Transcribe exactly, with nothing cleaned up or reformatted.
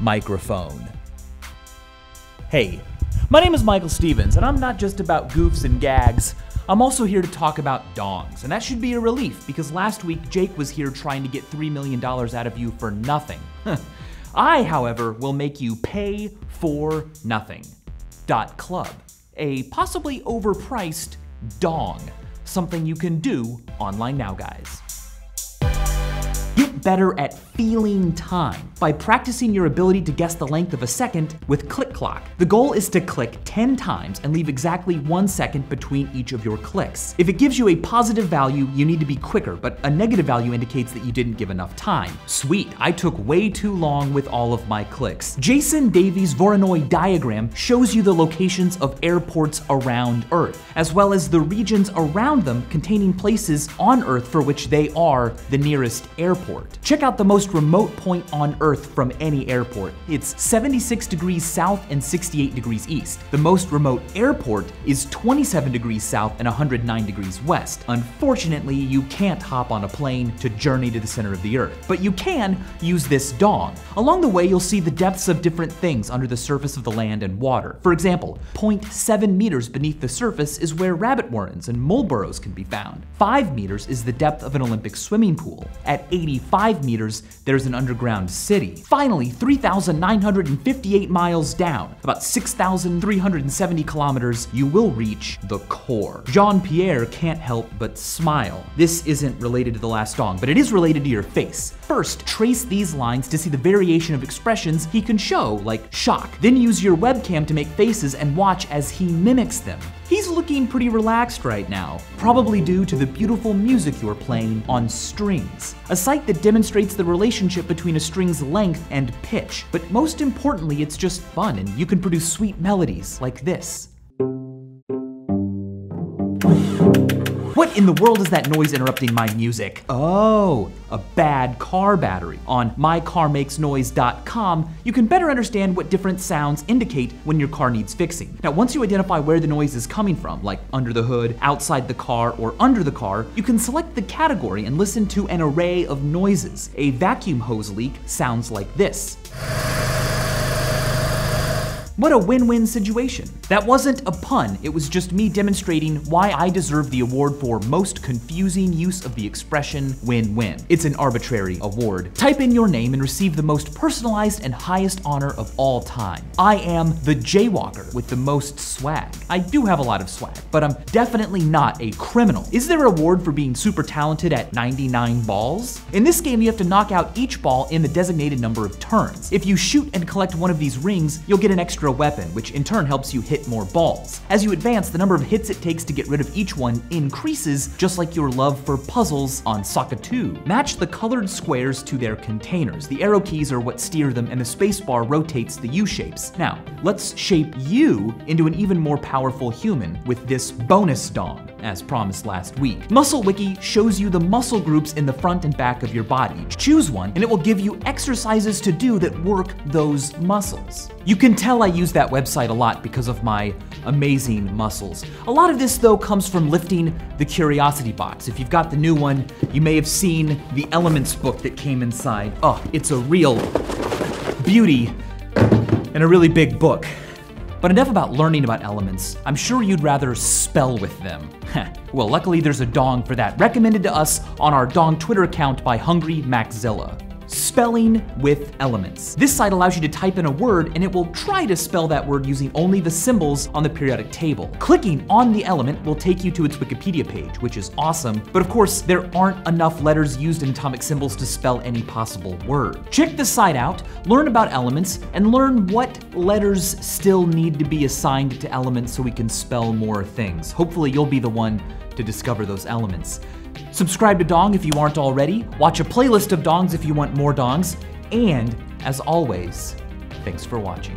microphone. Hey, my name is Michael Stevens, and I'm not just about goofs and gags. I'm also here to talk about dongs, and that should be a relief, because last week Jake was here trying to get three million dollars out of you for nothing. I, however, will make you pay for nothing. .club, a possibly overpriced dong, something you can do online now, guys. Get better at feeling time by practicing your ability to guess the length of a second with ClicClock. The goal is to click ten times and leave exactly one second between each of your clicks. If it gives you a positive value, you need to be quicker, but a negative value indicates that you didn't give enough time. Sweet, I took way too long with all of my clicks. Jason Davies' Voronoi diagram shows you the locations of airports around Earth, as well as the regions around them containing places on Earth for which they are the nearest airport. Check out the most remote point on Earth from any airport. It's seventy-six degrees south and sixty-eight degrees east. The most remote airport is twenty-seven degrees south and one hundred nine degrees west. Unfortunately, you can't hop on a plane to journey to the center of the Earth, but you can use this dong. Along the way, you'll see the depths of different things under the surface of the land and water. For example, zero point seven meters beneath the surface is where rabbit warrens and mole burrows can be found. five meters is the depth of an Olympic swimming pool. At eighty-five meters, there's an underground city. Finally, three thousand nine hundred fifty-eight miles down, about six thousand three hundred seventy kilometers, you will reach the core. Jean-Pierre can't help but smile. This isn't related to the last dong, but it is related to your face. First, trace these lines to see the variation of expressions he can show, like shock. Then use your webcam to make faces and watch as he mimics them. He's looking pretty relaxed right now, probably due to the beautiful music you're playing on strings. A site that demonstrates the relationship between a string's length and pitch. But most importantly, it's just fun, and you can produce sweet melodies like this. What in the world is that noise interrupting my music? Oh, a bad car battery. On my car makes noise dot com, you can better understand what different sounds indicate when your car needs fixing. Now, once you identify where the noise is coming from, like under the hood, outside the car, or under the car, you can select the category and listen to an array of noises. A vacuum hose leak sounds like this. What a win-win situation. That wasn't a pun, it was just me demonstrating why I deserve the award for most confusing use of the expression win-win. It's an arbitrary award. Type in your name and receive the most personalized and highest honor of all time. I am the jaywalker with the most swag. I do have a lot of swag, but I'm definitely not a criminal. Is there an award for being super talented at ninety-nine balls? In this game, you have to knock out each ball in the designated number of turns. If you shoot and collect one of these rings, you'll get an extra weapon, which in turn helps you hit more balls. As you advance, the number of hits it takes to get rid of each one increases, just like your love for puzzles on Socket two. Match the colored squares to their containers. The arrow keys are what steer them, and the spacebar rotates the U-shapes. Now, let's shape you into an even more powerful human with this bonus dong, as promised last week. MuscleWiki shows you the muscle groups in the front and back of your body. Choose one, and it will give you exercises to do that work those muscles. You can tell I use that website a lot because of my amazing muscles. A lot of this, though, comes from lifting the Curiosity Box. If you've got the new one, you may have seen the Elements book that came inside. Oh, it's a real beauty and a really big book. But enough about learning about elements. I'm sure you'd rather spell with them. Well, luckily there's a dong for that, recommended to us on our dong Twitter account by Hungry Maxzilla. Spelling with elements. This site allows you to type in a word, and it will try to spell that word using only the symbols on the periodic table. Clicking on the element will take you to its Wikipedia page, which is awesome, but of course, there aren't enough letters used in atomic symbols to spell any possible word. Check the site out, learn about elements, and learn what letters still need to be assigned to elements so we can spell more things. Hopefully, you'll be the one to discover those elements. Subscribe to Dong if you aren't already, watch a playlist of dongs if you want more dongs, and, as always, thanks for watching.